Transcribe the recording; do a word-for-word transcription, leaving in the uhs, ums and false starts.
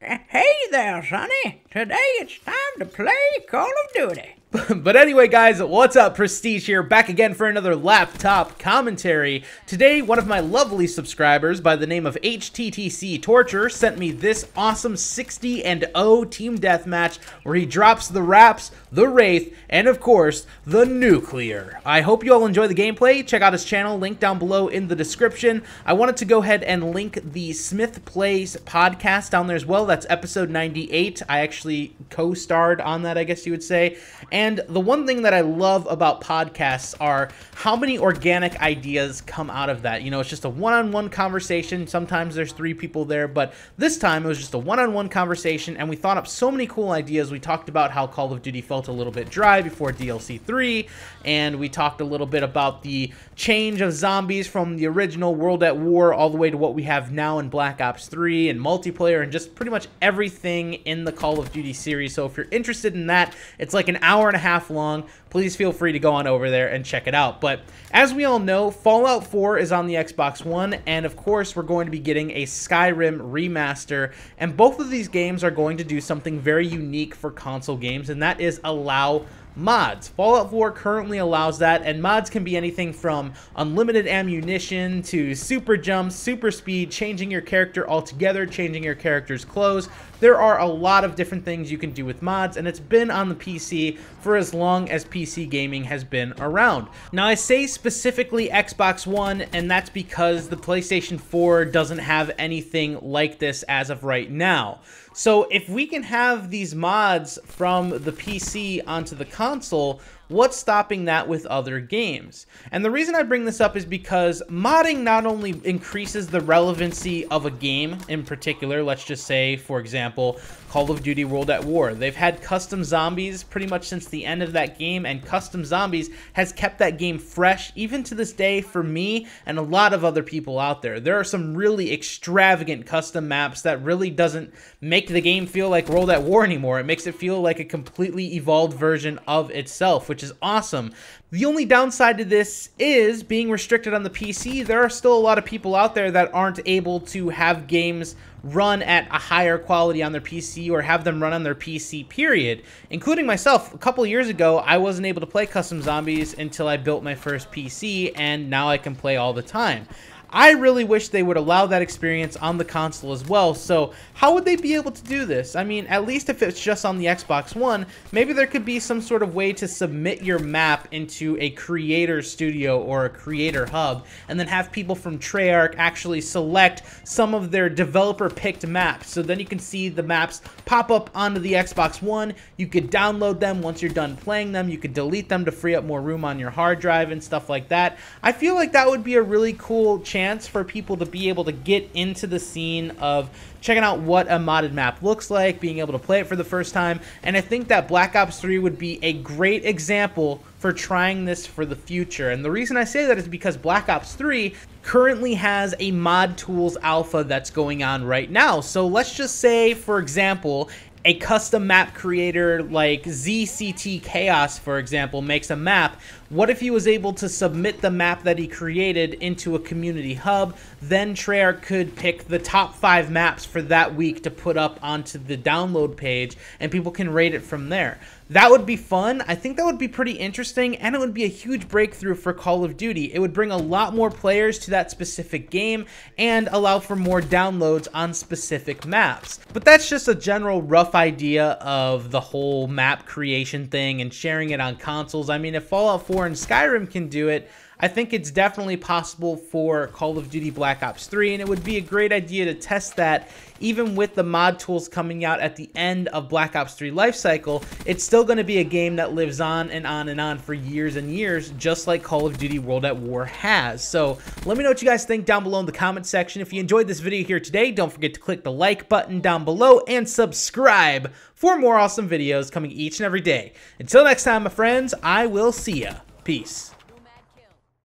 Hey there, sonny. Today it's time to play Call of Duty. But anyway, guys, what's up? Prestige here, back again for another laptop commentary. Today, one of my lovely subscribers by the name of H T T C Torture sent me this awesome sixty and oh team deathmatch where he drops the Raps, the Wraith, and of course, the Nuclear. I hope you all enjoy the gameplay. Check out his channel, link down below in the description. I wanted to go ahead and link the Smith Plays podcast down there as well. That's episode ninety-eight. I actually co-starred on that, I guess you would say. And And the one thing that I love about podcasts are how many organic ideas come out of that. You know, it's just a one-on-one conversation. Sometimes there's three people there, but this time it was just a one-on-one conversation, and we thought up so many cool ideas. We talked about how Call of Duty felt a little bit dry before D L C three, and we talked a little bit about the change of zombies from the original World at War all the way to what we have now in Black Ops three and multiplayer and just pretty much everything in the Call of Duty series. So if you're interested in that, it's like an hour and a half long. Please feel free to go on over there and check it out. But as we all know, Fallout four is on the Xbox One, and of course we're going to be getting a Skyrim Remaster, and both of these games are going to do something very unique for console games, and that is allow mods. Fallout four currently allows that, and mods can be anything from unlimited ammunition to super jumps, super speed, changing your character altogether, changing your character's clothes. There are a lot of different things you can do with mods, and it's been on the P C for as long as P C gaming has been around. Now, I say specifically Xbox One, and that's because the PlayStation four doesn't have anything like this as of right now. So if we can have these mods from the P C onto the console, what's stopping that with other games? And the reason I bring this up is because modding not only increases the relevancy of a game in particular, let's just say, for example, Call of Duty World at War. They've had custom zombies pretty much since the end of that game, and custom zombies has kept that game fresh even to this day for me and a lot of other people out there. There are some really extravagant custom maps that really doesn't make the game feel like World at War anymore. It makes it feel like a completely evolved version of itself, which which is awesome. The only downside to this is being restricted on the P C. There are still a lot of people out there that aren't able to have games run at a higher quality on their P C or have them run on their P C period, including myself. A couple years ago, I wasn't able to play custom zombies until I built my first P C, and now I can play all the time. I really wish they would allow that experience on the console as well. So how would they be able to do this? I mean, at least if it's just on the Xbox One, maybe there could be some sort of way to submit your map into a creator studio or a creator hub, and then have people from Treyarch actually select some of their developer-picked maps. So then you can see the maps pop up onto the Xbox One. You could download them once you're done playing them. You could delete them to free up more room on your hard drive and stuff like that. I feel like that would be a really cool change chance for people to be able to get into the scene of checking out what a modded map looks like, being able to play it for the first time, and I think that Black Ops three would be a great example for trying this for the future. And the reason I say that is because Black Ops three currently has a mod tools alpha that's going on right now. So let's just say, for example, a custom map creator like Z C T Chaos, for example, makes a map. What if he was able to submit the map that he created into a community hub? Then Treyarch could pick the top five maps for that week to put up onto the download page, and people can rate it from there. That would be fun. I think that would be pretty interesting, and it would be a huge breakthrough for Call of Duty. It would bring a lot more players to that specific game and allow for more downloads on specific maps. But that's just a general rough idea of the whole map creation thing and sharing it on consoles. I mean, if Fallout four and Skyrim can do it, I think it's definitely possible for Call of Duty Black Ops three, and it would be a great idea to test that. Even with the mod tools coming out at the end of Black Ops three lifecycle, it's still going to be a game that lives on and on and on for years and years, just like Call of Duty World at War has. So let me know what you guys think down below in the comment section. If you enjoyed this video here today, don't forget to click the like button down below and subscribe for more awesome videos coming each and every day. Until next time, my friends, I will see ya. Peace.